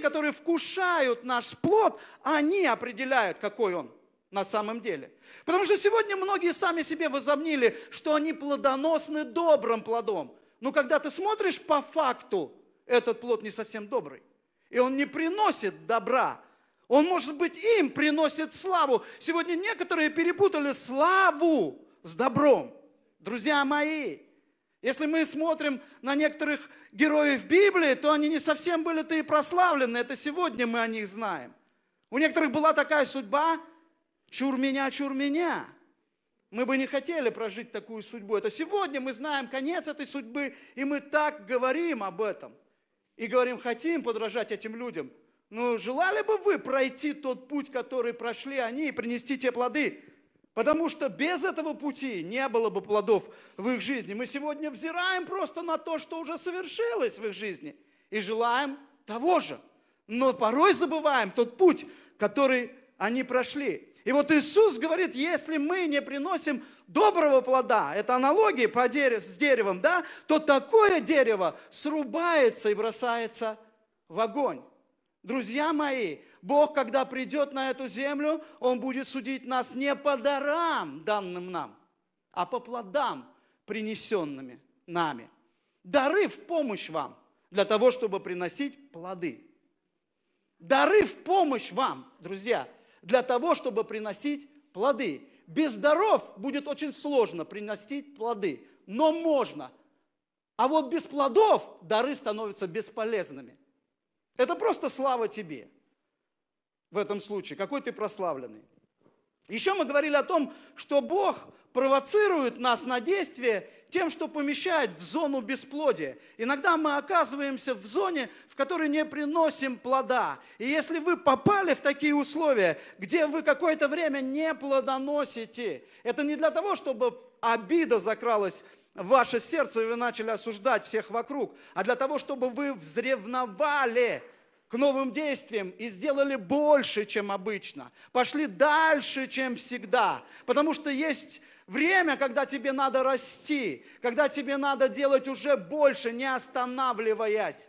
которые вкушают наш плод, они определяют, какой он на самом деле. Потому что сегодня многие сами себе возомнили, что они плодоносны добрым плодом. Но когда ты смотришь по факту, этот плод не совсем добрый. И он не приносит добра. Он, может быть, им приносит славу. Сегодня некоторые перепутали славу с добром. Друзья мои, если мы смотрим на некоторых героев Библии, то они не совсем были-то и прославлены. Это сегодня мы о них знаем. У некоторых была такая судьба: чур меня, чур меня. Мы бы не хотели прожить такую судьбу. Это сегодня мы знаем конец этой судьбы, и мы так говорим об этом. И говорим, хотим подражать этим людям. Но желали бы вы пройти тот путь, который прошли они, и принести те плоды? Потому что без этого пути не было бы плодов в их жизни. Мы сегодня взираем просто на то, что уже совершилось в их жизни, и желаем того же. Но порой забываем тот путь, который они прошли. И вот Иисус говорит, если мы не приносим доброго плода, это аналогия с деревом, да, то такое дерево срубается и бросается в огонь. Друзья мои, Бог, когда придет на эту землю, Он будет судить нас не по дарам, данным нам, а по плодам, принесенными нами. Дары в помощь вам, для того, чтобы приносить плоды. Дары в помощь вам, друзья, для того, чтобы приносить плоды. Без даров будет очень сложно приносить плоды, но можно. А вот без плодов дары становятся бесполезными. Это просто слава тебе в этом случае, какой ты прославленный. Еще мы говорили о том, что Бог провоцирует нас на действие тем, что помещает в зону бесплодия. Иногда мы оказываемся в зоне, в которой не приносим плода. И если вы попали в такие условия, где вы какое-то время не плодоносите, это не для того, чтобы обида закралась в ваше сердце, и вы начали осуждать всех вокруг, а для того, чтобы вы взревновали к новым действиям и сделали больше, чем обычно. Пошли дальше, чем всегда. Потому что есть время, когда тебе надо расти, когда тебе надо делать уже больше, не останавливаясь,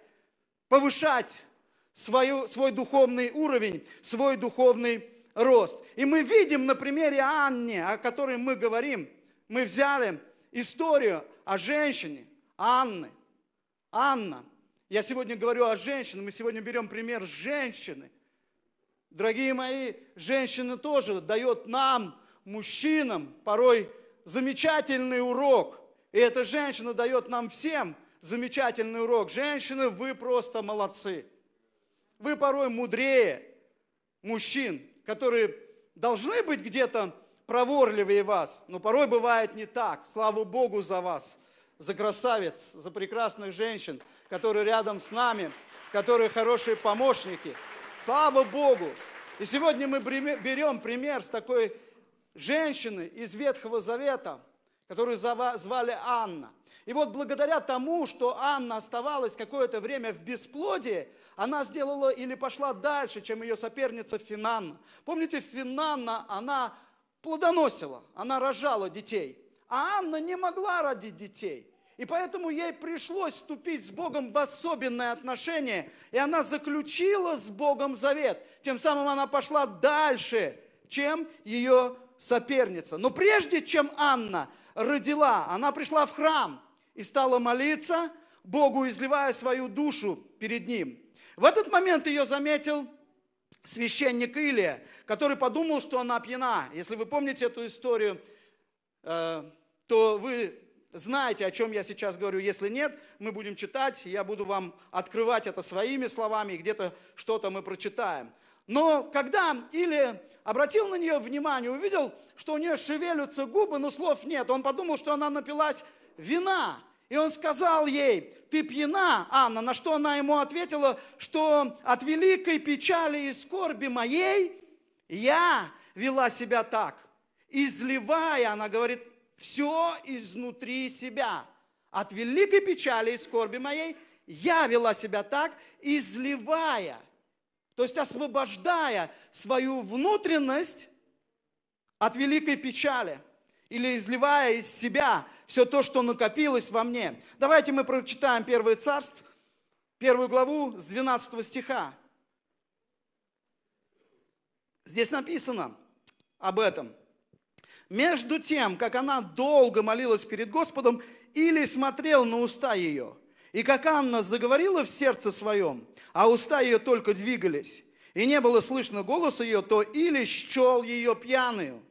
повышать свой духовный уровень, свой духовный рост. И мы видим на примере Анны, о которой мы говорим, мы взяли историю о женщине Анна. Я сегодня говорю о женщине, мы сегодня берем пример женщины. Дорогие мои, женщина тоже дает нам, мужчинам, порой замечательный урок. И эта женщина дает нам всем замечательный урок. Женщины, вы просто молодцы. Вы порой мудрее мужчин, которые должны быть где-то проворливее вас, но порой бывает не так. Слава Богу за вас, за красавиц, за прекрасных женщин, которые рядом с нами, которые хорошие помощники. Слава Богу! И сегодня мы берем пример с такой женщины из Ветхого Завета, которую звали Анна. И вот благодаря тому, что Анна оставалась какое-то время в бесплодии, она сделала или пошла дальше, чем ее соперница Финанна. Помните, Финанна, она плодоносила, она рожала детей, а Анна не могла родить детей. И поэтому ей пришлось вступить с Богом в особенное отношение. И она заключила с Богом завет. Тем самым она пошла дальше, чем ее соперница. Но прежде чем Анна родила, она пришла в храм и стала молиться Богу, изливая свою душу перед Ним. В этот момент ее заметил священник Илия, который подумал, что она пьяна. Если вы помните эту историю, то вы знаете, о чем я сейчас говорю. Если нет, мы будем читать, я буду вам открывать это своими словами, и где-то что-то мы прочитаем. Но когда Илия обратил на нее внимание, увидел, что у нее шевелятся губы, но слов нет. Он подумал, что она напилась вина. И он сказал ей: ты пьяна, Анна. На что она ему ответила, что от великой печали и скорби моей я вела себя так. Изливая, она говорит, все изнутри себя. От великой печали и скорби моей я вела себя так, изливая, то есть освобождая свою внутренность от великой печали или изливая из себя все то, что накопилось во мне. Давайте мы прочитаем 1 Царств, 1 главу с 12 стиха. Здесь написано об этом. Между тем, как она долго молилась перед Господом, Илий смотрел на уста ее. И как Анна заговорила в сердце своем, а уста ее только двигались, и не было слышно голоса ее, то Илий счел ее пьяную.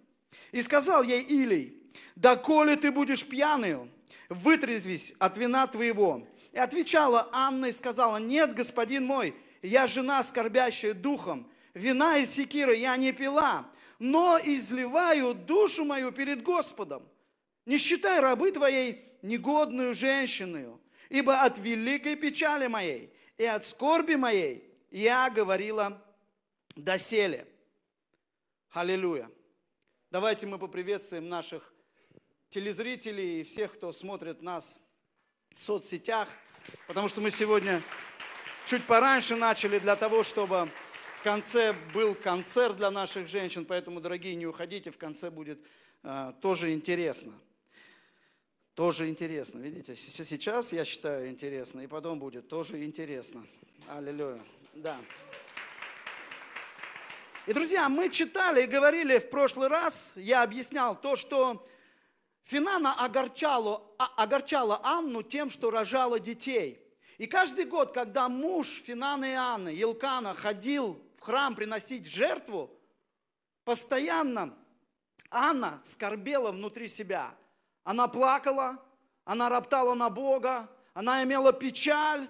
И сказал ей Илий: «Доколе ты будешь пьяную, вытрезвись от вина твоего». И отвечала Анна и сказала: «Нет, господин мой, я жена, скорбящая духом, вина и секиры я не пила, но изливаю душу мою перед Господом. Не считай рабы твоей негодную женщиною, ибо от великой печали моей и от скорби моей я говорила доселе». Аллилуйя. Давайте мы поприветствуем наших телезрителей и всех, кто смотрит нас в соцсетях, потому что мы сегодня чуть пораньше начали для того, чтобы в конце был концерт для наших женщин, поэтому, дорогие, не уходите, в конце будет тоже интересно. Тоже интересно, видите, сейчас я считаю интересно, и потом будет тоже интересно. Аллилуйя, да. И, друзья, мы читали и говорили в прошлый раз, я объяснял то, что Финана огорчала Анну тем, что рожала детей. И каждый год, когда муж Финаны и Анны, Елкана, ходил в храм приносить жертву, постоянно Анна скорбела внутри себя. Она плакала, она роптала на Бога, она имела печаль,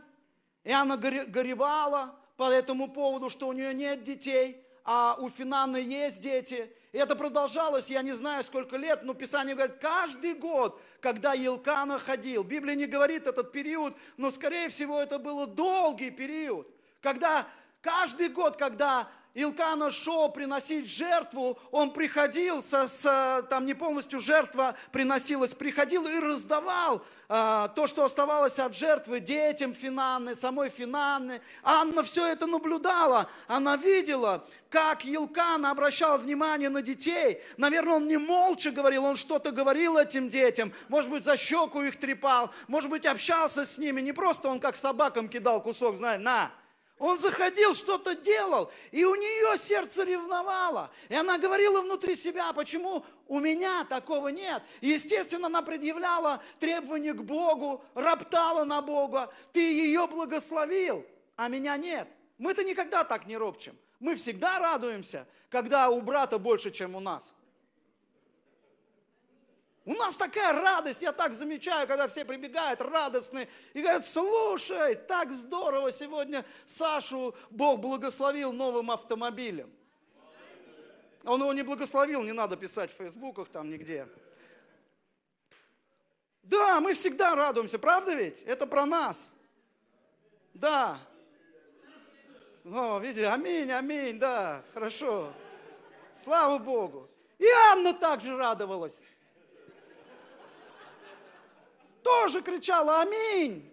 и она горевала по этому поводу, что у нее нет детей, а у Финаны есть дети. И это продолжалось, я не знаю, сколько лет, но Писание говорит, каждый год, когда Елкана ходил. Библия не говорит этот период, но, скорее всего, это был долгий период, когда каждый год, когда Елкана шел приносить жертву, он приходил, там не полностью жертва приносилась, приходил и раздавал то, что оставалось от жертвы детям Финаны, самой Финаны. Анна все это наблюдала, она видела, как Елкана обращал внимание на детей. Наверное, он не молча говорил, он что-то говорил этим детям, может быть, за щеку их трепал, может быть, общался с ними, не просто он как собакам кидал кусок, знаешь, на. Он заходил, что-то делал, и у нее сердце ревновало. И она говорила внутри себя, почему у меня такого нет. И, естественно, она предъявляла требования к Богу, роптала на Бога. Ты ее благословил, а меня нет. Мы-то никогда так не ропчем. Мы всегда радуемся, когда у брата больше, чем у нас. У нас такая радость, я так замечаю, когда все прибегают радостные и говорят: слушай, так здорово, сегодня Сашу Бог благословил новым автомобилем. Он его не благословил, не надо писать в фейсбуках, там нигде. Да, мы всегда радуемся, правда ведь? Это про нас. Да. О, видите, аминь, аминь, да, хорошо. Слава Богу. И Анна также радовалась. Тоже кричала «Аминь!».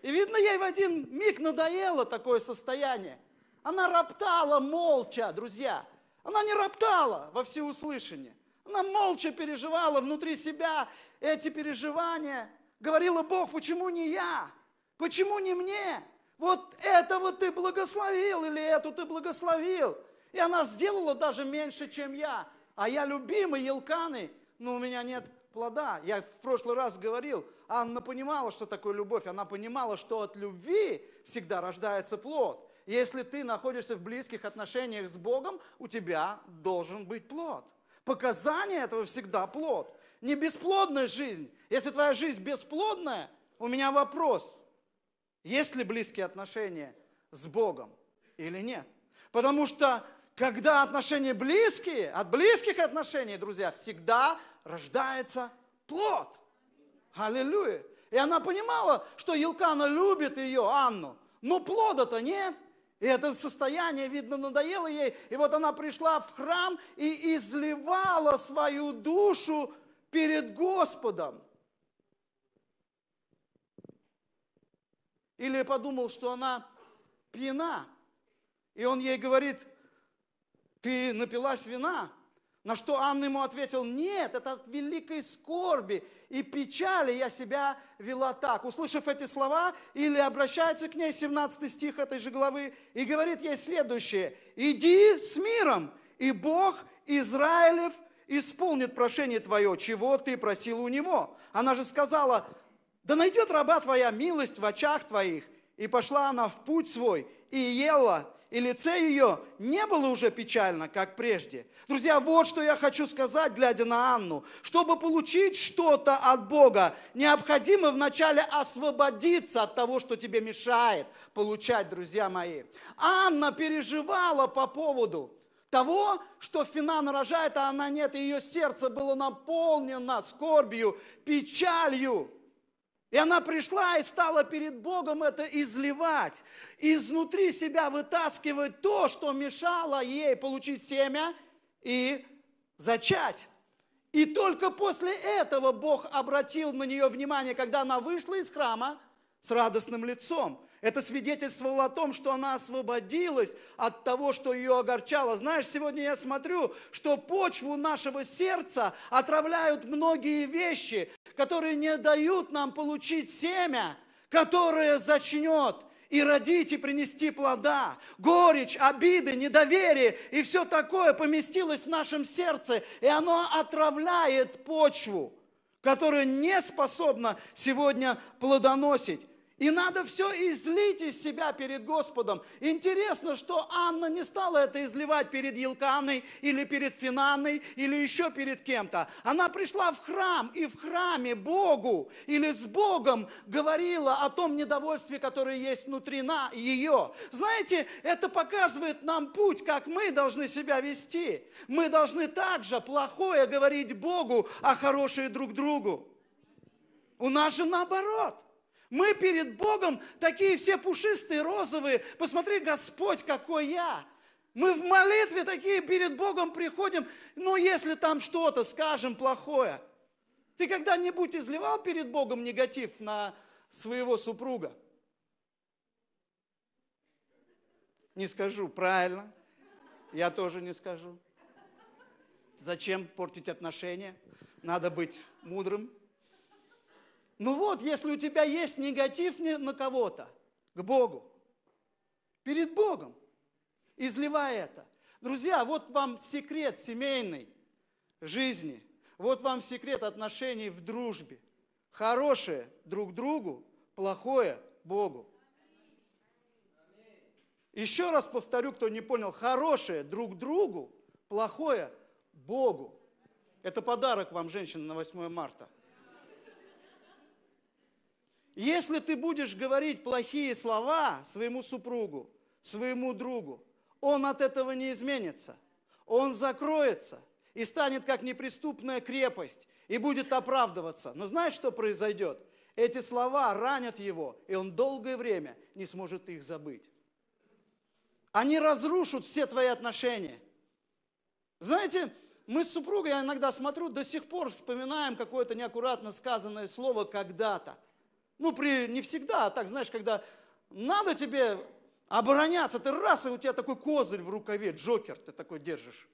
И видно, ей в один миг надоело такое состояние. Она роптала молча, друзья. Она не роптала во всеуслышание. Она молча переживала внутри себя эти переживания. Говорила: Бог, почему не я? Почему не мне? Вот этого ты благословил или эту ты благословил. И она сделала даже меньше, чем я. А я любимый Елканы, но у меня нет плода. Я в прошлый раз говорил, Анна понимала, что такое любовь. Она понимала, что от любви всегда рождается плод. Если ты находишься в близких отношениях с Богом, у тебя должен быть плод. Показание этого всегда плод. Не бесплодная жизнь. Если твоя жизнь бесплодная, у меня вопрос, есть ли близкие отношения с Богом или нет. Потому что когда отношения близкие, от близких отношений, друзья, всегда рождается плод. Аллилуйя. И она понимала, что Елкана любит ее, Анну, но плода-то нет. И это состояние, видно, надоело ей. И вот она пришла в храм и изливала свою душу перед Господом. Или подумал, что она пьяна. И он ей говорит: ты напилась вина. На что Анна ему ответил: нет, это от великой скорби и печали я себя вела так. Услышав эти слова, Илия обращается к ней, 17 стих этой же главы, и говорит ей следующее: иди с миром, и Бог Израилев исполнит прошение твое, чего ты просила у него. Она же сказала: да найдет раба твоя милость в очах твоих. И пошла она в путь свой, и ела, и лице ее не было уже печально, как прежде. Друзья, вот что я хочу сказать, глядя на Анну. Чтобы получить что-то от Бога, необходимо вначале освободиться от того, что тебе мешает получать, друзья мои. Анна переживала по поводу того, что Финана рожает, а она нет, и ее сердце было наполнено скорбью, печалью. И она пришла и стала перед Богом это изливать, изнутри себя вытаскивать то, что мешало ей получить семя и зачать. И только после этого Бог обратил на нее внимание, когда она вышла из храма с радостным лицом. Это свидетельствовало о том, что она освободилась от того, что ее огорчало. Знаешь, сегодня я смотрю, что почву нашего сердца отравляют многие вещи, которые не дают нам получить семя, которое зачнет и родить, и принести плода. Горечь, обиды, недоверие и все такое поместилось в нашем сердце, и оно отравляет почву, которая не способна сегодня плодоносить. И надо все излить из себя перед Господом. Интересно, что Анна не стала это изливать перед Елканой или перед Финаной или еще перед кем-то. Она пришла в храм и в храме Богу или с Богом говорила о том недовольстве, которое есть внутри ее. Знаете, это показывает нам путь, как мы должны себя вести. Мы должны также плохое говорить Богу, а хорошее друг другу. У нас же наоборот. Мы перед Богом такие все пушистые, розовые. Посмотри, Господь, какой я. Мы в молитве такие перед Богом приходим, но если там что-то скажем плохое. Ты когда-нибудь изливал перед Богом негатив на своего супруга? Не скажу, правильно. Я тоже не скажу. Зачем портить отношения? Надо быть мудрым. Ну вот, если у тебя есть негатив на кого-то, к Богу, перед Богом, изливай это. Друзья, вот вам секрет семейной жизни, вот вам секрет отношений в дружбе. Хорошее друг другу, плохое Богу. Еще раз повторю, кто не понял, хорошее друг другу, плохое Богу. Это подарок вам, женщина, на 8 марта. Если ты будешь говорить плохие слова своему супругу, своему другу, он от этого не изменится. Он закроется и станет как неприступная крепость и будет оправдываться. Но знаешь, что произойдет? Эти слова ранят его, и он долгое время не сможет их забыть. Они разрушат все твои отношения. Знаете, мы с супругой, я иногда смотрю, до сих пор вспоминаем какое-то неаккуратно сказанное слово когда-то. Ну, не всегда, а так, знаешь, когда надо тебе обороняться, ты раз, и у тебя такой козырь в рукаве, джокер, ты такой держишь.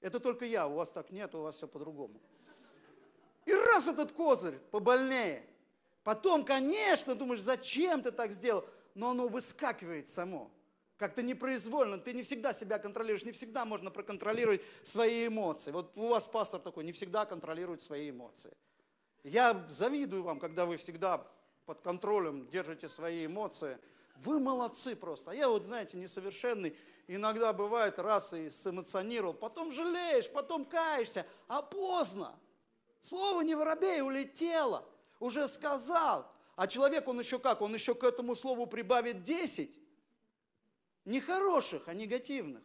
Это только я, у вас так нет, у вас все по-другому. И раз этот козырь побольнее. Потом, конечно, думаешь, зачем ты так сделал, но оно выскакивает само. Как-то непроизвольно, ты не всегда себя контролируешь, не всегда можно проконтролировать свои эмоции. Вот у вас пастор такой, не всегда контролирует свои эмоции. Я завидую вам, когда вы всегда под контролем держите свои эмоции. Вы молодцы просто. А я вот, знаете, несовершенный. Иногда бывает, раз и сэмоционировал, потом жалеешь, потом каешься, а поздно. Слово не воробей, улетело. Уже сказал. А человек, он еще как? Он еще к этому слову прибавит 10. Не хороших, а негативных.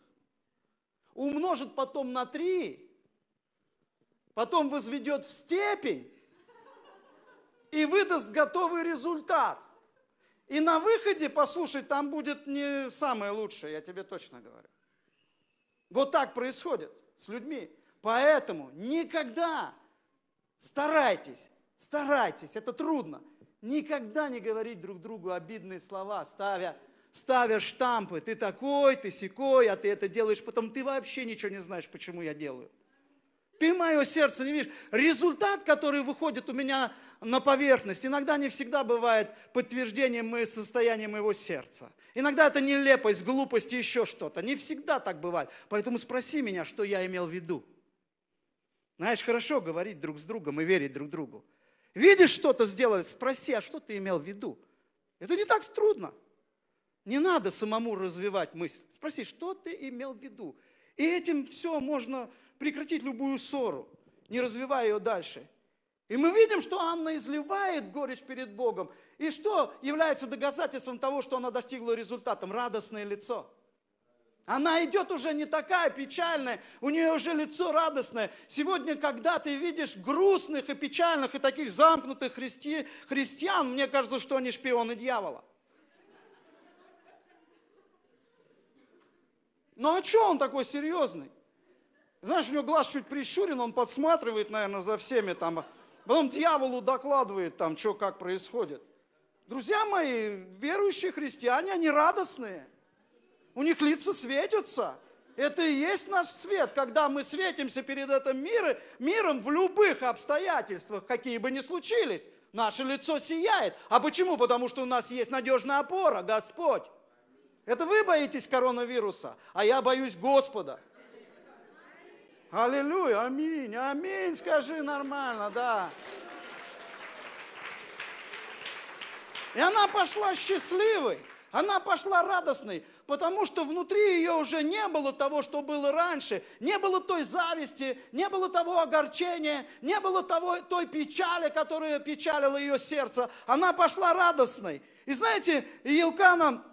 Умножит потом на 3. Потом возведет в степень. И выдаст готовый результат. И на выходе, послушай, там будет не самое лучшее, я тебе точно говорю. Вот так происходит с людьми. Поэтому никогда старайтесь, это трудно, никогда не говорить друг другу обидные слова, ставя штампы. Ты такой, ты сякой, а ты это делаешь, потом ты вообще ничего не знаешь, почему я делаю. Ты мое сердце не видишь. Результат, который выходит у меня на поверхность, иногда не всегда бывает подтверждением состояния моего сердца. Иногда это нелепость, глупость и еще что-то. Не всегда так бывает. Поэтому спроси меня, что я имел в виду. Знаешь, хорошо говорить друг с другом и верить друг другу. Видишь, что-то сделали, спроси, а что ты имел в виду? Это не так трудно. Не надо самому развивать мысль. Спроси, что ты имел в виду? И этим все можно прекратить любую ссору, не развивая ее дальше. И мы видим, что Анна изливает горечь перед Богом. И что является доказательством того, что она достигла результата? Радостное лицо. Она идет уже не такая печальная, у нее уже лицо радостное. Сегодня, когда ты видишь грустных и печальных, и таких замкнутых христиан, мне кажется, что они шпионы дьявола. Ну а что он такой серьезный? Знаешь, у него глаз чуть прищурен, он подсматривает, наверное, за всеми там. Потом дьяволу докладывает там, что как происходит. Друзья мои, верующие христиане, они радостные. У них лица светятся. Это и есть наш свет, когда мы светимся перед этим миром в любых обстоятельствах, какие бы ни случились. Наше лицо сияет. А почему? Потому что у нас есть надежная опора, Господь. Это вы боитесь коронавируса, а я боюсь Господа. Аллилуйя, аминь, аминь, скажи нормально, да. И она пошла счастливой, она пошла радостной, потому что внутри ее уже не было того, что было раньше, не было той зависти, не было того огорчения, не было той печали, которая печалила ее сердце. Она пошла радостной. И знаете, Елкана...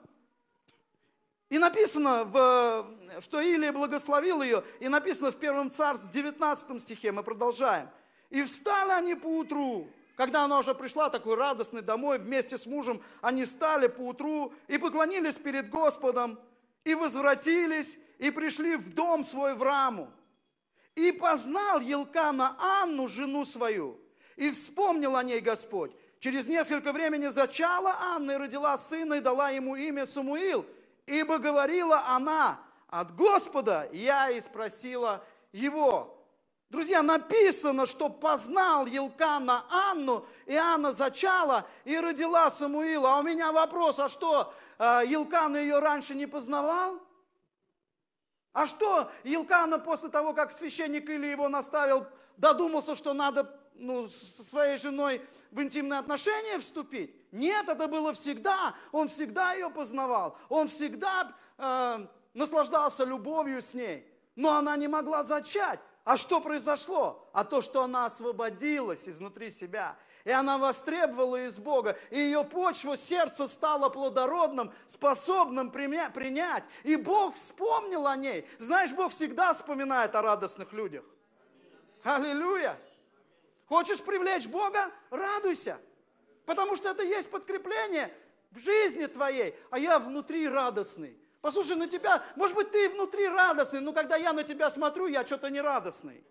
И написано, что Илия благословил ее, и написано в 1 Царств, 19 стихе, мы продолжаем. «И встали они поутру». Когда она уже пришла, такой радостный, домой, вместе с мужем, они встали поутру и поклонились перед Господом, и возвратились, и пришли в дом свой в Раму. «И познал Елкана Анну, жену свою, и вспомнил о ней Господь. Через несколько времени зачала Анна и родила сына, и дала ему имя Самуил». Ибо говорила она от Господа, я и спросила его. Друзья, написано, что познал Елкана Анну, и Анна зачала и родила Самуила. А у меня вопрос, а что, Елкана ее раньше не познавал? А что, Елкана после того, как священник Илия его наставил, додумался, что надо со своей женой в интимные отношения вступить? Нет, это было всегда. Он всегда ее познавал. Он всегда наслаждался любовью с ней. Но она не могла зачать. А что произошло? А то, что она освободилась изнутри себя. И она востребовала из Бога. И ее почва, сердце стало плодородным, способным принять. И Бог вспомнил о ней. Знаешь, Бог всегда вспоминает о радостных людях. Аллилуйя! Хочешь привлечь Бога? Радуйся. Потому что это есть подкрепление в жизни твоей, а я внутри радостный. Послушай, на тебя, может быть, ты внутри радостный, но когда я на тебя смотрю, я что-то не радостный.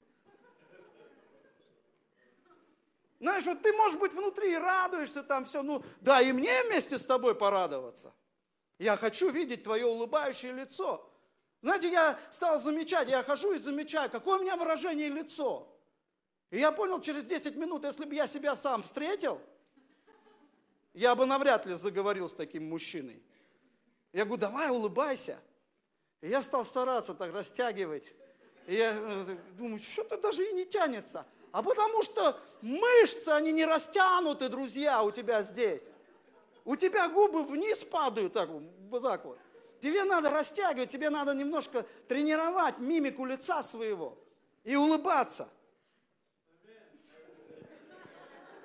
Знаешь, вот ты, может быть, внутри радуешься, там все, ну, да, и мне вместе с тобой порадоваться. Я хочу видеть твое улыбающее лицо. Знаете, я стал замечать, я хожу и замечаю, какое у меня выражение лицо. И я понял, через 10 минут, если бы я себя сам встретил, я бы навряд ли заговорил с таким мужчиной. Я говорю, давай улыбайся. И я стал стараться так растягивать. И я думаю, что-то даже и не тянется. А потому что мышцы, они не растянуты, друзья, у тебя здесь. У тебя губы вниз падают, так вот так вот. Тебе надо растягивать, тебе надо немножко тренировать мимику лица своего и улыбаться.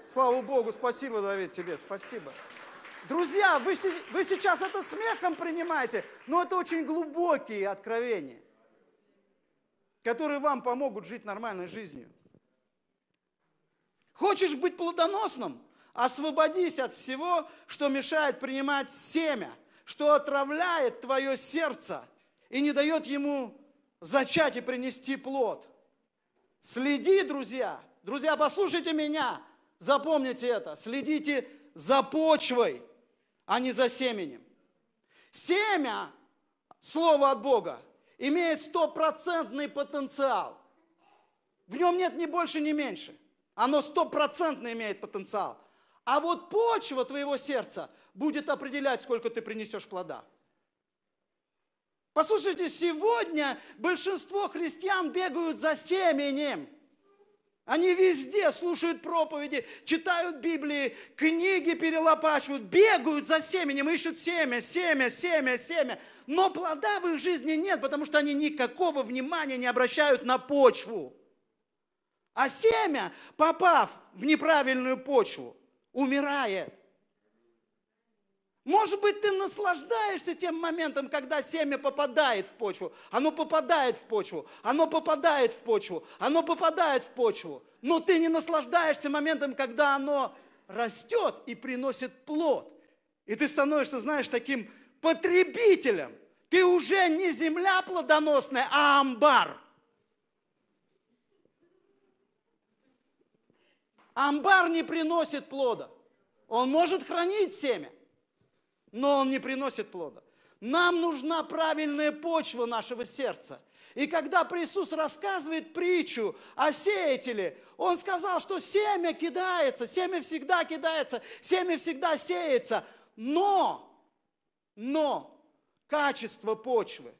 Слава Богу, спасибо, Давид, тебе, спасибо. Друзья, вы сейчас это смехом принимаете, но это очень глубокие откровения, которые вам помогут жить нормальной жизнью. Хочешь быть плодоносным? Освободись от всего, что мешает принимать семя, что отравляет твое сердце и не дает ему зачать и принести плод. Следи, друзья. Друзья, послушайте меня. Запомните это, следите за почвой, а не за семенем. Семя, слово от Бога, имеет 100-процентный потенциал. в нем нет ни больше, ни меньше. Оно стопроцентно имеет потенциал. А вот почва твоего сердца будет определять, сколько ты принесешь плода. Послушайте, сегодня большинство христиан бегают за семенем. Они везде слушают проповеди, читают Библии, книги перелопачивают, бегают за семенем, ищут семя. Но плода в их жизни нет, потому что они никакого внимания не обращают на почву. А семя, попав в неправильную почву, умирает. Может быть, ты наслаждаешься тем моментом, когда семя попадает в почву. Оно попадает в почву, оно попадает в почву, оно попадает в почву. Но ты не наслаждаешься моментом, когда оно растет и приносит плод. И ты становишься, знаешь, таким потребителем. Ты уже не земля плодоносная, а амбар. Амбар не приносит плода. Он может хранить семя, но он не приносит плода. Нам нужна правильная почва нашего сердца. И когда Иисус рассказывает притчу о сеятеле, Он сказал, что семя кидается, семя всегда сеется. Но качество почвы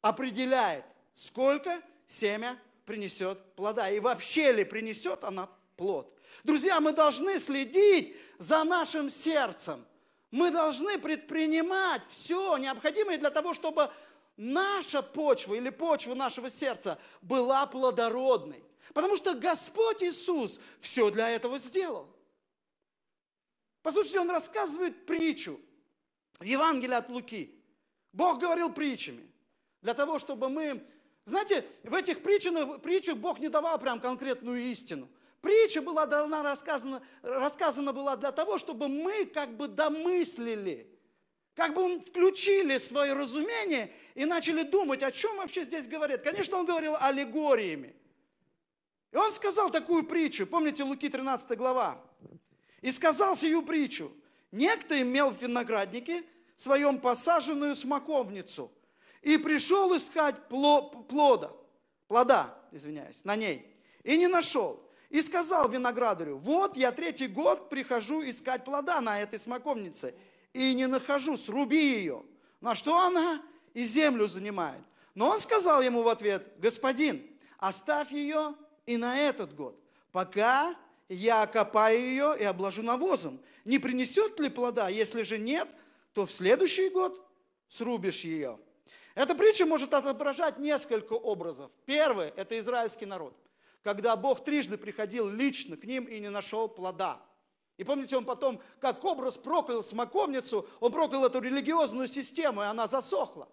определяет, сколько семя принесет плода. И вообще ли принесет она плод. Друзья, мы должны следить за нашим сердцем. Мы должны предпринимать все необходимое для того, чтобы наша почва или почва нашего сердца была плодородной. Потому что Господь Иисус все для этого сделал. Послушайте, Он рассказывает притчу в Евангелии от Луки. Бог говорил притчами для того, чтобы мы... Знаете, в этих притчах Бог не давал прям конкретную истину. Притча была дана, рассказана была для того, чтобы мы как бы домыслили, как бы включили свое разумение и начали думать, о чем вообще здесь говорит. Конечно, он говорил аллегориями. И он сказал такую притчу, помните, Луки 13 глава. «И сказал сию притчу, некто имел в винограднике своем посаженную смоковницу и пришел искать плода на ней, и не нашел. И сказал виноградарю, вот я 3-й год прихожу искать плода на этой смоковнице, и не нахожу, сруби ее. На что она? И землю занимает. Но он сказал ему в ответ, господин, оставь ее и на этот год, пока я окопаю ее и обложу навозом. Не принесет ли плода? Если же нет, то в следующий год срубишь ее». Эта притча может отображать несколько образов. Первый – это израильский народ, когда Бог трижды приходил лично к ним и не нашел плода. И помните, он потом, как образ, проклял смоковницу, он проклял эту религиозную систему, и она засохла.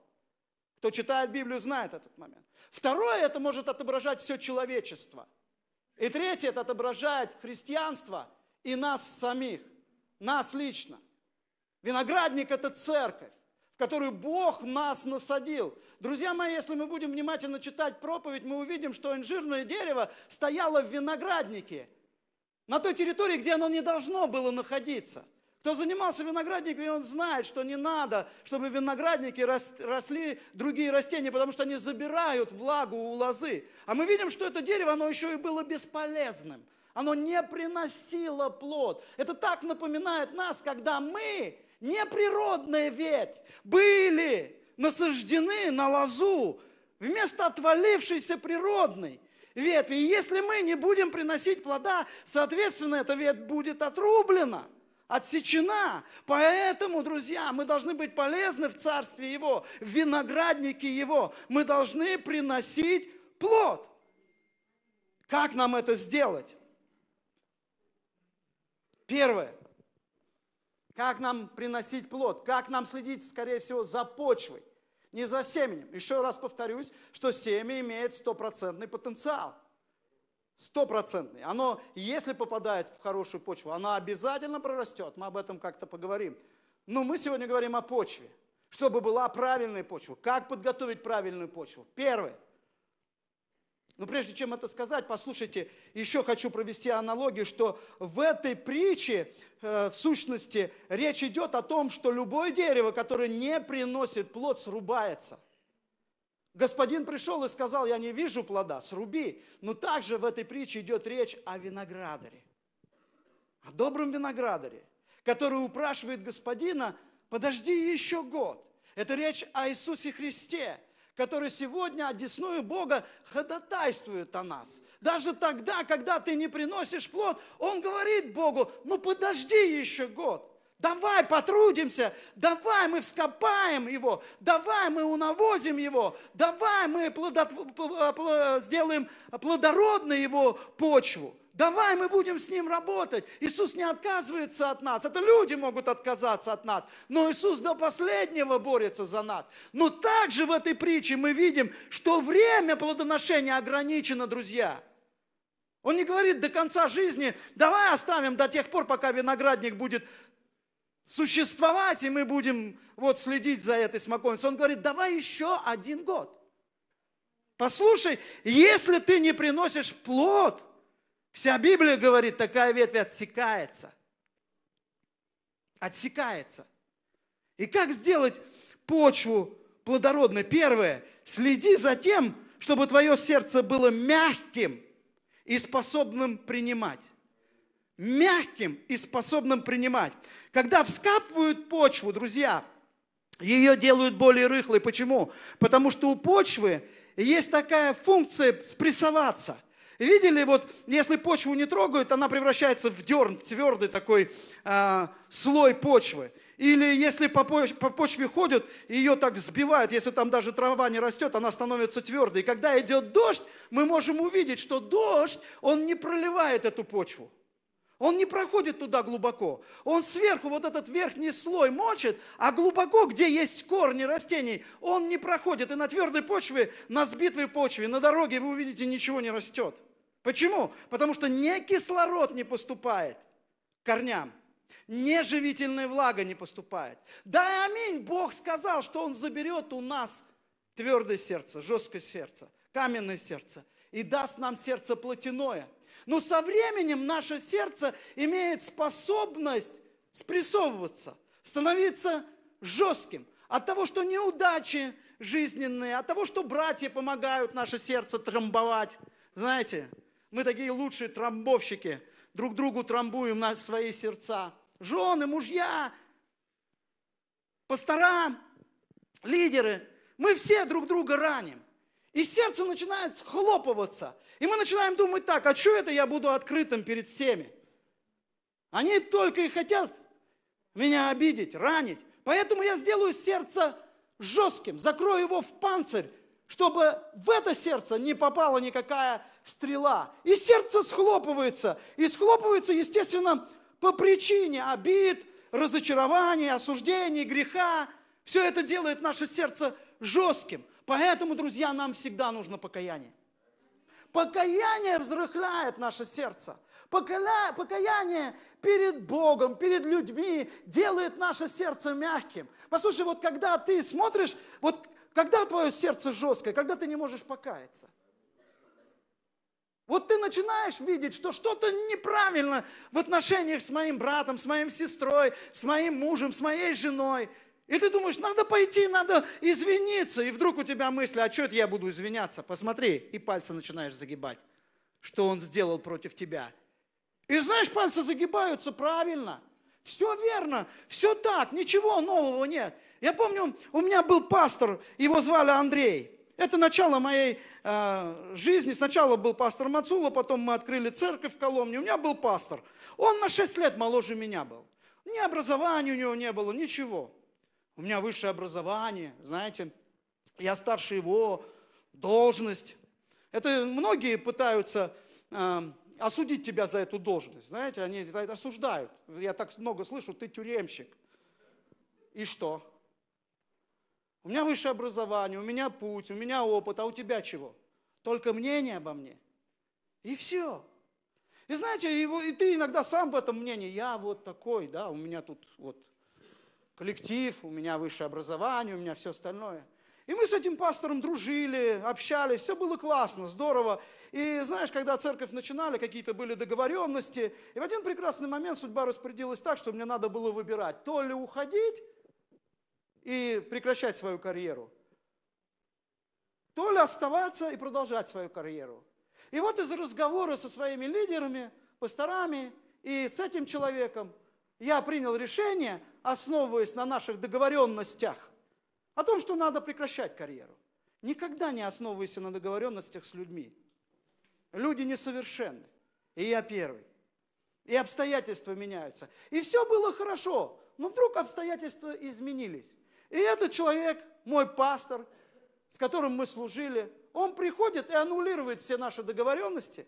Кто читает Библию, знает этот момент. Второе, это может отображать все человечество. И третье, это отображает христианство и нас самих, нас лично. Виноградник – это церковь, в которую Бог нас насадил. Друзья мои, если мы будем внимательно читать проповедь, мы увидим, что инжирное дерево стояло в винограднике, на той территории, где оно не должно было находиться. Кто занимался виноградниками, он знает, что не надо, чтобы в винограднике росли другие растения, потому что они забирают влагу у лозы. А мы видим, что это дерево, оно еще и было бесполезным. Оно не приносило плод. Это так напоминает нас, когда мы... неприродная ветвь, были насаждены на лозу вместо отвалившейся природной ветви. И если мы не будем приносить плода, соответственно, эта ветвь будет отрублена, отсечена. Поэтому, друзья, мы должны быть полезны в царстве Его, в винограднике Его. Мы должны приносить плод. Как нам это сделать? Первое. Как нам приносить плод? Как нам следить, скорее всего, за почвой, не за семенем? Еще раз повторюсь, что семя имеет стопроцентный потенциал. Стопроцентный. Оно, если попадает в хорошую почву, оно обязательно прорастет. Мы об этом как-то поговорим. Но мы сегодня говорим о почве. Чтобы была правильная почва. Как подготовить правильную почву? Первое. Но прежде чем это сказать, послушайте, еще хочу провести аналогию, что в этой притче, в сущности, речь идет о том, что любое дерево, которое не приносит плод, срубается. Господин пришел и сказал, я не вижу плода, сруби. Но также в этой притче идет речь о виноградаре, о добром виноградаре, который упрашивает господина, подожди еще год. Это речь о Иисусе Христе, который сегодня одесную Бога ходатайствует о нас. Даже тогда, когда ты не приносишь плод, он говорит Богу, ну подожди еще год. Давай потрудимся, давай мы вскопаем его, давай мы унавозим его, давай мы сделаем плодородной его почву, давай мы будем с ним работать. Иисус не отказывается от нас, это люди могут отказаться от нас, но Иисус до последнего борется за нас. Но также в этой притче мы видим, что время плодоношения ограничено, друзья. Он не говорит до конца жизни, давай оставим до тех пор, пока виноградник будет существовать, и мы будем вот следить за этой смоковницей. Он говорит, давай еще один год. Послушай, если ты не приносишь плод, вся Библия говорит, такая ветвь отсекается. Отсекается. И как сделать почву плодородной? Первое, следи за тем, чтобы твое сердце было мягким и способным принимать. Мягким и способным принимать. Когда вскапывают почву, друзья, ее делают более рыхлой. Почему? Потому что у почвы есть такая функция спрессоваться. Видели, вот если почву не трогают, она превращается в дерн, в твердый такой слой почвы. Или если по почве ходят, ее так сбивают, если там даже трава не растет, она становится твердой. И когда идет дождь, мы можем увидеть, что дождь, он не проливает эту почву. Он не проходит туда глубоко. Он сверху вот этот верхний слой мочит, а глубоко, где есть корни растений, он не проходит. И на твердой почве, на сбитой почве, на дороге, вы увидите, ничего не растет. Почему? Потому что ни кислород не поступает к корням, ни живительная влага не поступает. Да и аминь, Бог сказал, что Он заберет у нас твердое сердце, жесткое сердце, каменное сердце и даст нам сердце плотяное. Но со временем наше сердце имеет способность спрессовываться, становиться жестким. От того, что неудачи жизненные, от того, что братья помогают наше сердце трамбовать. Знаете, мы такие лучшие трамбовщики, друг другу трамбуем на свои сердца. Жены, мужья, пастора, лидеры, мы все друг друга раним. И сердце начинает схлопываться. И мы начинаем думать так, а что это я буду открытым перед всеми? Они только и хотят меня обидеть, ранить. Поэтому я сделаю сердце жестким, закрою его в панцирь, чтобы в это сердце не попала никакая стрела. И сердце схлопывается. И схлопывается, естественно, по причине обид, разочарований, осуждений, греха. Все это делает наше сердце жестким. Поэтому, друзья, нам всегда нужно покаяние. Покаяние взрыхляет наше сердце. Покаяние перед Богом, перед людьми делает наше сердце мягким. Послушай, вот когда ты смотришь, вот когда твое сердце жесткое, когда ты не можешь покаяться. Вот ты начинаешь видеть, что что-то неправильно в отношениях с моим братом, с моей сестрой, с моим мужем, с моей женой. И ты думаешь, надо пойти, надо извиниться. И вдруг у тебя мысли, а что это я буду извиняться? Посмотри, и пальцы начинаешь загибать, что он сделал против тебя. И знаешь, пальцы загибаются правильно. Все верно, все так, ничего нового нет. Я помню, у меня был пастор, его звали Андрей. Это начало моей жизни. Сначала был пастор Мацула, потом мы открыли церковь в Коломне. У меня был пастор. Он на 6 лет моложе меня был. Ни образования у него не было, ничего. У меня высшее образование, знаете, я старше его, должность. Это многие пытаются осудить тебя за эту должность, знаете, они осуждают. Я так много слышу, ты тюремщик. И что? У меня высшее образование, у меня путь, у меня опыт, а у тебя чего? Только мнение обо мне. И все. И знаете, и ты иногда сам в этом мнении, я вот такой, да, у меня тут вот... коллектив, у меня высшее образование, у меня все остальное. И мы с этим пастором дружили, общались, все было классно, здорово. И знаешь, когда церковь начинали, какие-то были договоренности, и в один прекрасный момент судьба распорядилась так, что мне надо было выбирать, то ли уходить и прекращать свою карьеру, то ли оставаться и продолжать свою карьеру. И вот из разговора со своими лидерами, пасторами и с этим человеком я принял решение, основываясь на наших договоренностях, о том, что надо прекращать карьеру. Никогда не основывайся на договоренностях с людьми. Люди несовершенны. И я первый. И обстоятельства меняются. И все было хорошо, но вдруг обстоятельства изменились. И этот человек, мой пастор, с которым мы служили, он приходит и аннулирует все наши договоренности,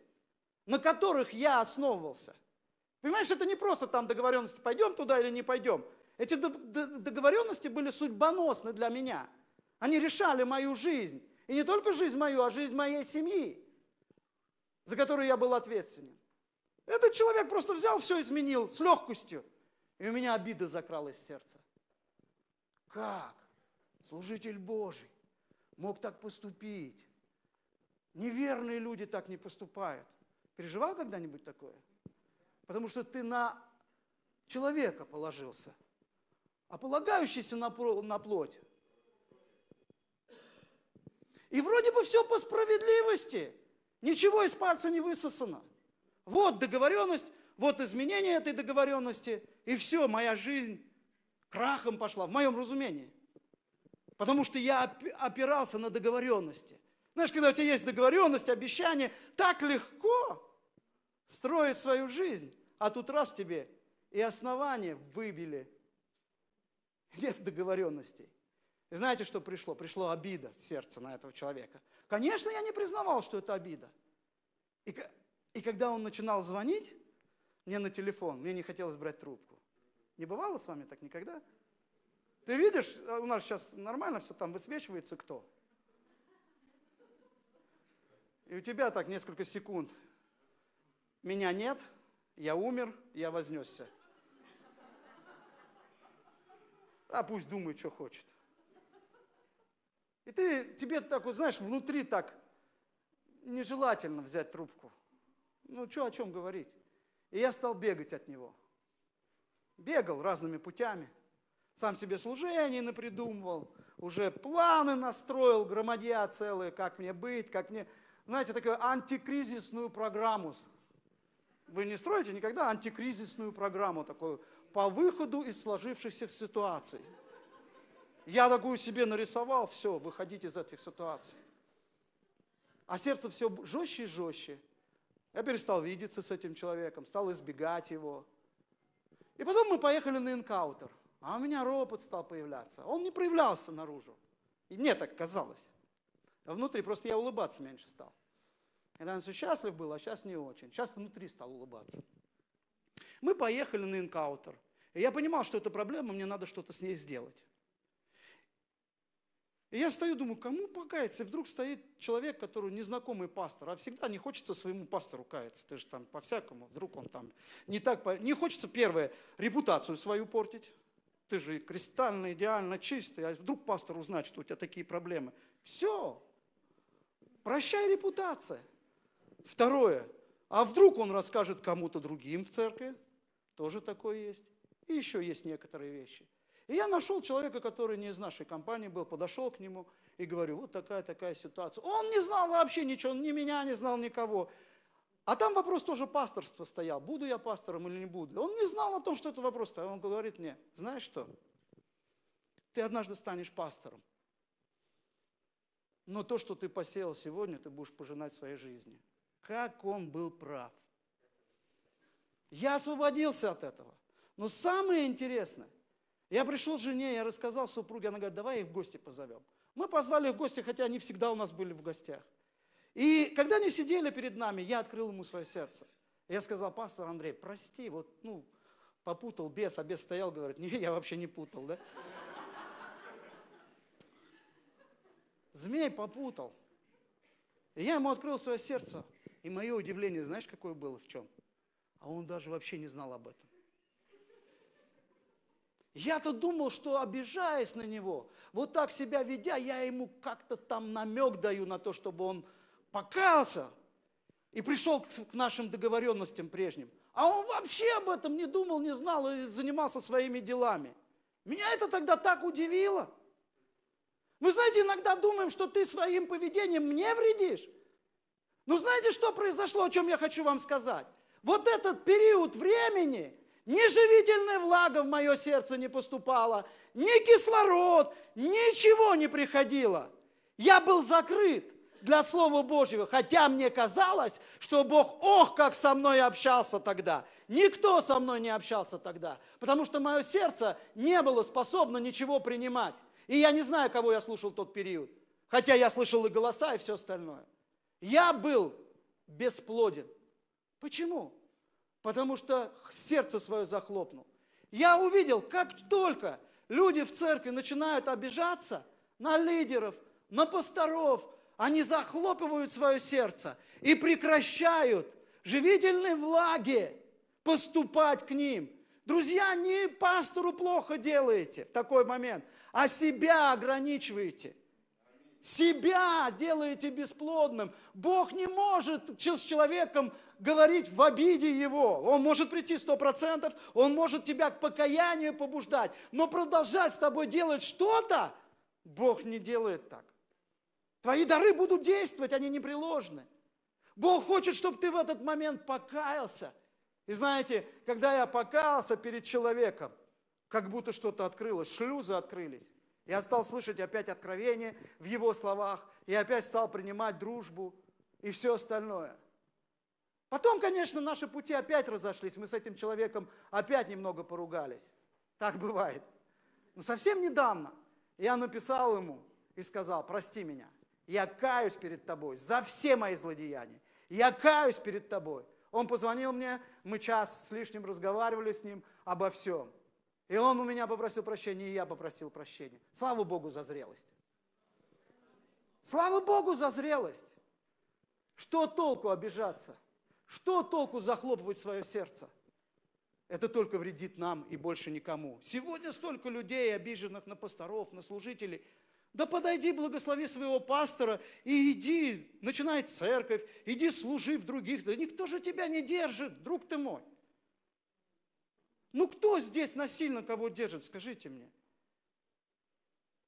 на которых я основывался. Понимаешь, это не просто там договоренности, пойдем туда или не пойдем. Эти договоренности были судьбоносны для меня. Они решали мою жизнь. И не только жизнь мою, а жизнь моей семьи, за которую я был ответственен. Этот человек просто взял, все изменил с легкостью. И у меня обида закралась в сердце. Как служитель Божий мог так поступить? Неверные люди так не поступают. Переживал когда-нибудь такое? Потому что ты на человека положился, а полагающийся на плоть. И вроде бы все по справедливости. Ничего из пальца не высосано. Вот договоренность, вот изменение этой договоренности, и все, моя жизнь крахом пошла, в моем разумении. Потому что я опирался на договоренности. Знаешь, когда у тебя есть договоренность, обещание, так легко строить свою жизнь. А тут раз тебе и основания выбили. Нет договоренностей. И знаете, что пришло? Пришла обида в сердце на этого человека. Конечно, я не признавал, что это обида. И когда он начинал звонить мне на телефон, мне не хотелось брать трубку. Не бывало с вами так никогда? Ты видишь, у нас сейчас нормально все там высвечивается, кто? И у тебя так несколько секунд. Меня нет, я умер, я вознесся. А пусть думает, что хочет. И тебе так вот, знаешь, внутри так нежелательно взять трубку. Ну, что о чем говорить? И я стал бегать от него. Бегал разными путями. Сам себе служение напридумывал. Уже планы настроил, громадья целые, как мне быть, как мне... Знаете, такую антикризисную программу. Вы не строите никогда антикризисную программу такую по выходу из сложившихся ситуаций. Я такую себе нарисовал, все, выходить из этих ситуаций. А сердце все жестче и жестче. Я перестал видеться с этим человеком, стал избегать его. И потом мы поехали на энкаутер. А у меня ропот стал появляться. Он не проявлялся наружу. И мне так казалось. А внутри просто я улыбаться меньше стал. Я раньше счастлив был, а сейчас не очень. Сейчас внутри стал улыбаться. Мы поехали на энкаутер. И я понимал, что это проблема, мне надо что-то с ней сделать. И я стою, думаю, кому покаяться? И вдруг стоит человек, который незнакомый пастор, а всегда не хочется своему пастору каяться. Ты же там по-всякому, вдруг он там не так... Не хочется, первое, репутацию свою портить. Ты же кристально, идеально, чистый, а вдруг пастор узнает, что у тебя такие проблемы. Все, прощай репутация. Второе, а вдруг он расскажет кому-то другим в церкви? Тоже такое есть. И еще есть некоторые вещи. И я нашел человека, который не из нашей компании был, подошел к нему и говорю, вот такая ситуация. Он не знал вообще ничего, он ни меня не знал, никого. А там вопрос тоже пасторства стоял, буду я пастором или не буду. Он не знал о том, что это вопрос стоял. Он говорит мне, знаешь что, ты однажды станешь пастором, но то, что ты посеял сегодня, ты будешь пожинать в своей жизни. Как он был прав. Я освободился от этого. Но самое интересное, я пришел к жене, я рассказал супруге, она говорит, давай их в гости позовем. Мы позвали их в гости, хотя они всегда у нас были в гостях. И когда они сидели перед нами, я открыл ему свое сердце. Я сказал, пастор Андрей, прости, вот, попутал бес, а бес стоял, говорит, не, я вообще не путал, да? Змей попутал. И я ему открыл свое сердце. И мое удивление, знаешь, какое было, в чем? А он даже вообще не знал об этом. Я-то думал, что обижаясь на него, вот так себя ведя, я ему как-то там намек даю на то, чтобы он покаялся и пришел к нашим договоренностям прежним. А он вообще об этом не думал, не знал и занимался своими делами. Меня это тогда так удивило. Мы, знаете, иногда думаем, что ты своим поведением мне вредишь. Но знаете, что произошло, о чем я хочу вам сказать? Вот этот период времени ни живительная влага в мое сердце не поступала, ни кислород, ничего не приходило. Я был закрыт для Слова Божьего, хотя мне казалось, что Бог, ох, как со мной общался тогда. Никто со мной не общался тогда, потому что мое сердце не было способно ничего принимать. И я не знаю, кого я слушал в тот период, хотя я слышал и голоса, и все остальное. Я был бесплоден. Почему? Потому что сердце свое захлопнул. Я увидел, как только люди в церкви начинают обижаться на лидеров, на пасторов, они захлопывают свое сердце и прекращают живительной влаге поступать к ним. Друзья, не пастору плохо делаете в такой момент, а себя ограничиваете. Себя делаете бесплодным. Бог не может с человеком говорить в обиде его. Он может прийти 100%, он может тебя к покаянию побуждать, но продолжать с тобой делать что-то, Бог не делает так. Твои дары будут действовать, они непреложны. Бог хочет, чтобы ты в этот момент покаялся. И знаете, когда я покаялся перед человеком, как будто что-то открылось, шлюзы открылись. Я стал слышать опять откровение в его словах, и опять стал принимать дружбу и все остальное. Потом, конечно, наши пути опять разошлись, мы с этим человеком опять немного поругались. Так бывает. Но совсем недавно я написал ему и сказал: прости меня, я каюсь перед тобой за все мои злодеяния, я каюсь перед тобой. Он позвонил мне, мы час с лишним разговаривали с ним обо всем. И он у меня попросил прощения, и я попросил прощения. Слава Богу за зрелость. Слава Богу за зрелость. Что толку обижаться? Что толку захлопывать свое сердце? Это только вредит нам и больше никому. Сегодня столько людей, обиженных на пасторов, на служителей. Да подойди, благослови своего пастора и иди, начинай церковь, иди служи в других. Да никто же тебя не держит, друг ты мой. Ну кто здесь насильно кого держит, скажите мне.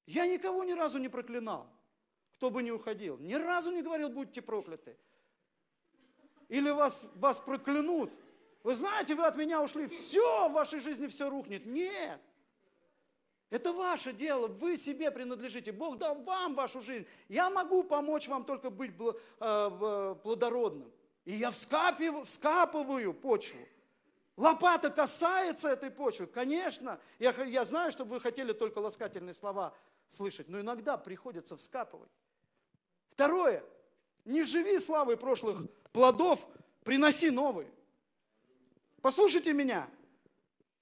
Я никого ни разу не проклинал, кто бы ни уходил. Ни разу не говорил, будьте прокляты. Или вас проклянут. Вы знаете, вы от меня ушли, все в вашей жизни все рухнет. Нет. Это ваше дело, вы себе принадлежите. Бог дал вам вашу жизнь. Я могу помочь вам только быть плодородным. И я вскапываю почву. Лопата касается этой почвы. Конечно, я знаю, что вы хотели только ласкательные слова слышать, но иногда приходится вскапывать. Второе. Не живи славой прошлых плодов, приноси новые. Послушайте меня.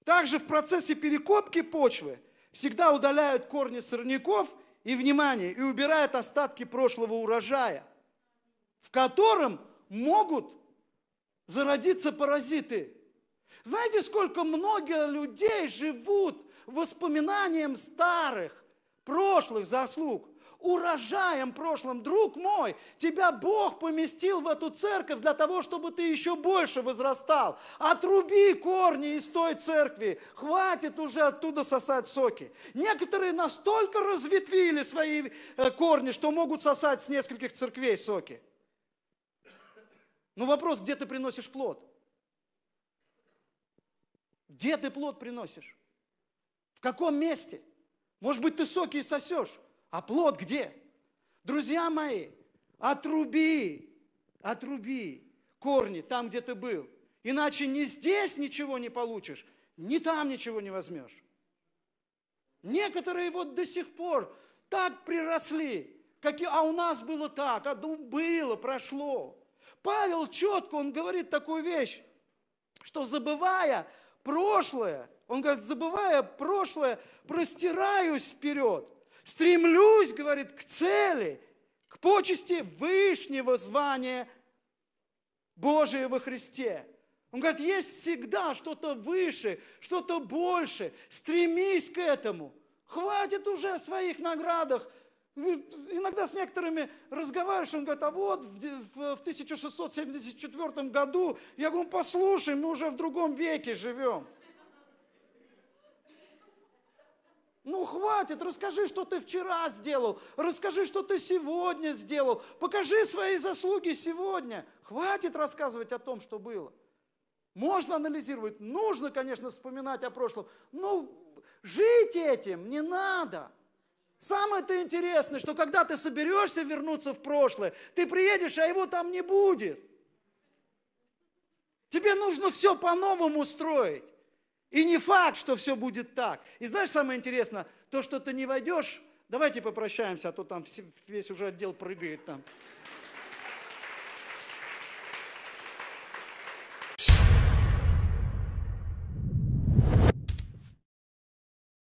Также в процессе перекопки почвы всегда удаляют корни сорняков и, внимание, и убирают остатки прошлого урожая, в котором могут зародиться паразиты. Знаете, сколько много людей живут воспоминанием старых, прошлых заслуг, урожаем прошлым. Друг мой, тебя Бог поместил в эту церковь для того, чтобы ты еще больше возрастал. Отруби корни из той церкви, хватит уже оттуда сосать соки. Некоторые настолько разветвили свои корни, что могут сосать с нескольких церквей соки. Но вопрос, где ты приносишь плод? Где ты плод приносишь? В каком месте? Может быть, ты соки и сосешь, а плод где? Друзья мои, отруби корни там, где ты был. Иначе ни здесь ничего не получишь, ни там ничего не возьмешь. Некоторые вот до сих пор так приросли, а у нас было так, а было, прошло. Павел четко, он говорит такую вещь, что забывая прошлое, он говорит, забывая прошлое, простираюсь вперед, стремлюсь, говорит, к цели, к почести вышнего звания Божия во Христе. Он говорит, есть всегда что-то выше, что-то больше, стремись к этому. Хватит уже о своих наградах. Иногда с некоторыми разговариваешь, он говорит, а вот в 1674 году, я говорю, послушай, мы уже в другом веке живем. Ну хватит, расскажи, что ты вчера сделал, расскажи, что ты сегодня сделал, покажи свои заслуги сегодня. Хватит рассказывать о том, что было. Можно анализировать, нужно, конечно, вспоминать о прошлом, но жить этим не надо. Самое-то интересное, что когда ты соберешься вернуться в прошлое, ты приедешь, а его там не будет. Тебе нужно все по-новому строить. И не факт, что все будет так. И знаешь, самое интересное, то, что ты не войдешь, давайте попрощаемся, а то там весь уже отдел прыгает там.